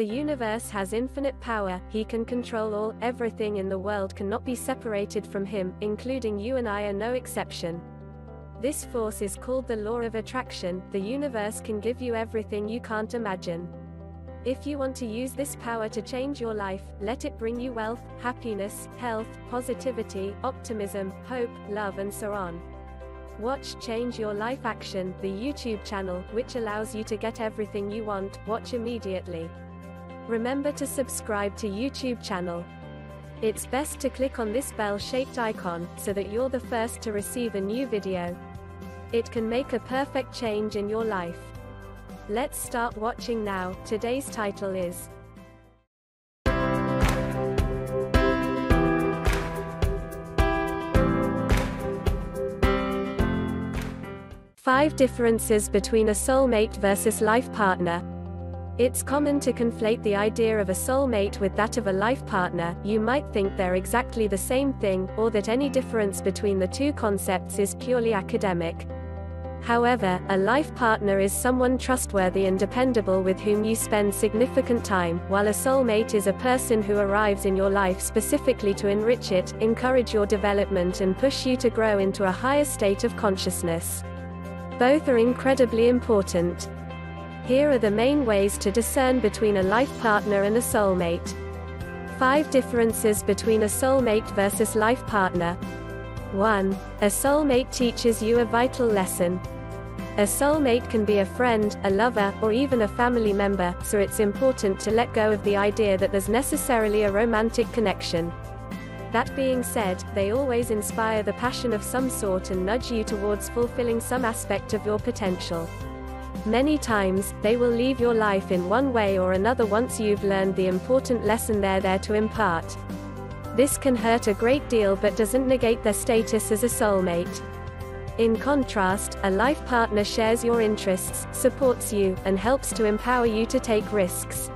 The universe has infinite power, he can control all, everything in the world cannot be separated from him, including you and I are no exception. This force is called the law of attraction. The universe can give you everything you can't imagine. If you want to use this power to change your life, let it bring you wealth, happiness, health, positivity, optimism, hope, love and so on. Watch Change Your Life Action, the YouTube channel, which allows you to get everything you want. Watch immediately. Remember to subscribe to YouTube channel. It's best to click on this bell-shaped icon, so that you're the first to receive a new video. It can make a perfect change in your life. Let's start watching now. Today's title is Five Differences Between a Soulmate versus Life Partner. It's common to conflate the idea of a soulmate with that of a life partner. You might think they're exactly the same thing, or that any difference between the two concepts is purely academic. However, a life partner is someone trustworthy and dependable with whom you spend significant time, while a soulmate is a person who arrives in your life specifically to enrich it, encourage your development and push you to grow into a higher state of consciousness. Both are incredibly important. Here are the main ways to discern between a life partner and a soulmate. 5 Differences Between a Soulmate versus Life Partner. 1. A soulmate teaches you a vital lesson. A soulmate can be a friend, a lover, or even a family member, so it's important to let go of the idea that there's necessarily a romantic connection. That being said, they always inspire the passion of some sort and nudge you towards fulfilling some aspect of your potential. Many times, they will leave your life in one way or another once you've learned the important lesson they're there to impart. This can hurt a great deal but doesn't negate their status as a soulmate. In contrast, a life partner shares your interests, supports you, and helps to empower you to take risks.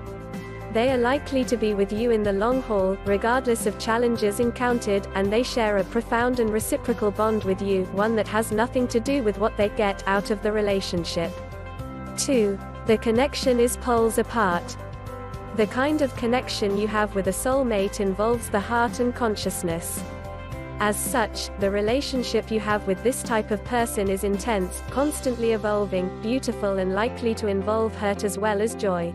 They are likely to be with you in the long haul, regardless of challenges encountered, and they share a profound and reciprocal bond with you, one that has nothing to do with what they get out of the relationship. 2. The connection is poles apart. The kind of connection you have with a soulmate involves the heart and consciousness. As such, the relationship you have with this type of person is intense, constantly evolving, beautiful and likely to involve hurt as well as joy.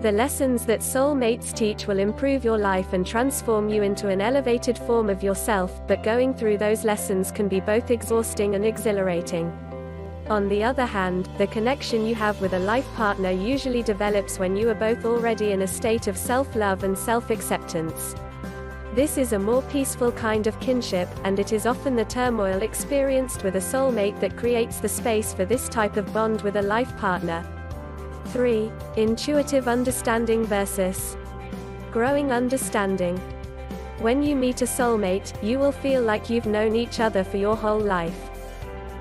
The lessons that soulmates teach will improve your life and transform you into an elevated form of yourself, but going through those lessons can be both exhausting and exhilarating. On the other hand, the connection you have with a life partner usually develops when you are both already in a state of self-love and self-acceptance. This is a more peaceful kind of kinship, and it is often the turmoil experienced with a soulmate that creates the space for this type of bond with a life partner. 3. Intuitive understanding versus growing understanding. When you meet a soulmate, you will feel like you've known each other for your whole life.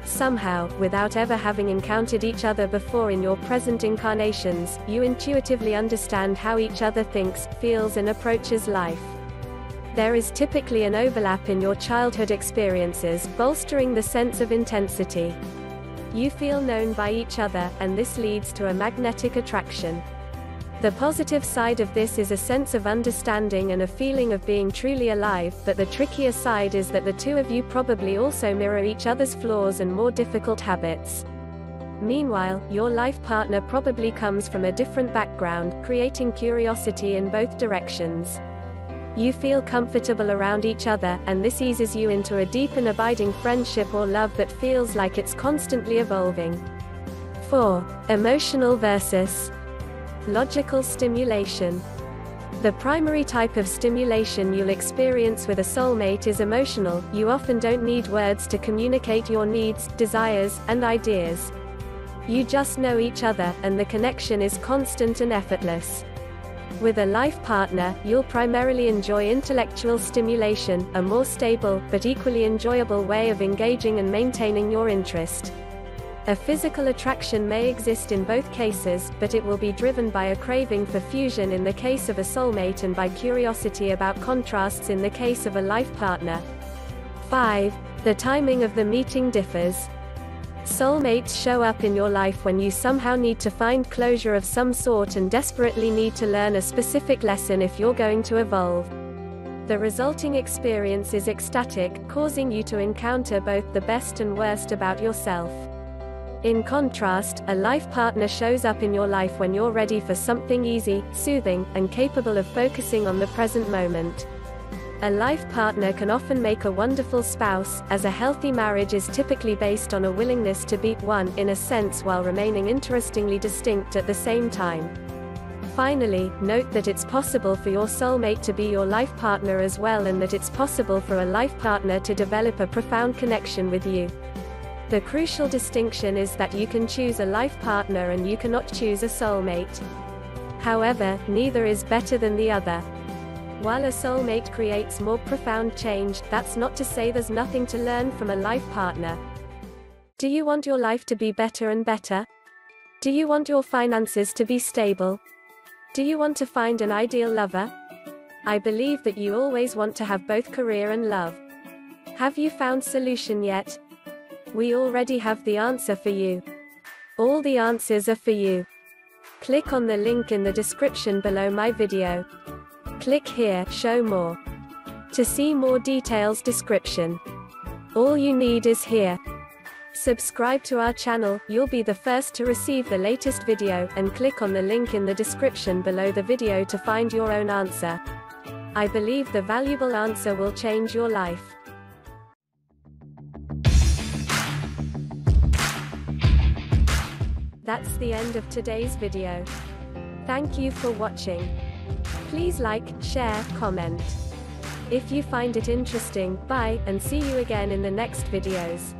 Somehow, without ever having encountered each other before in your present incarnations, you intuitively understand how each other thinks, feels and approaches life. There is typically an overlap in your childhood experiences, bolstering the sense of intensity. You feel known by each other, and this leads to a magnetic attraction. The positive side of this is a sense of understanding and a feeling of being truly alive, but the trickier side is that the two of you probably also mirror each other's flaws and more difficult habits. Meanwhile, your life partner probably comes from a different background, creating curiosity in both directions. You feel comfortable around each other, and this eases you into a deep and abiding friendship or love that feels like it's constantly evolving. 4. Emotional versus logical stimulation. The primary type of stimulation you'll experience with a soulmate is emotional. You often don't need words to communicate your needs, desires, and ideas. You just know each other, and the connection is constant and effortless. With a life partner, you'll primarily enjoy intellectual stimulation, a more stable, but equally enjoyable way of engaging and maintaining your interest. A physical attraction may exist in both cases, but it will be driven by a craving for fusion in the case of a soulmate and by curiosity about contrasts in the case of a life partner. 5. The timing of the meeting differs. Soulmates show up in your life when you somehow need to find closure of some sort and desperately need to learn a specific lesson if you're going to evolve. The resulting experience is ecstatic, causing you to encounter both the best and worst about yourself. In contrast, a life partner shows up in your life when you're ready for something easy, soothing, and capable of focusing on the present moment. A life partner can often make a wonderful spouse, as a healthy marriage is typically based on a willingness to beat one, in a sense, while remaining interestingly distinct at the same time. Finally, note that it's possible for your soulmate to be your life partner as well, and that it's possible for a life partner to develop a profound connection with you. The crucial distinction is that you can choose a life partner and you cannot choose a soulmate. However, neither is better than the other. While a soulmate creates more profound change, that's not to say there's nothing to learn from a life partner. Do you want your life to be better and better? Do you want your finances to be stable? Do you want to find an ideal lover? I believe that you always want to have both career and love. Have you found solution yet? We already have the answer for you. All the answers are for you. Click on the link in the description below my video. Click here, show more. To see more details description. All you need is here. Subscribe to our channel, you'll be the first to receive the latest video, and click on the link in the description below the video to find your own answer. I believe the valuable answer will change your life. That's the end of today's video. Thank you for watching. Please like, share, comment if you find it interesting. Bye, and see you again in the next videos.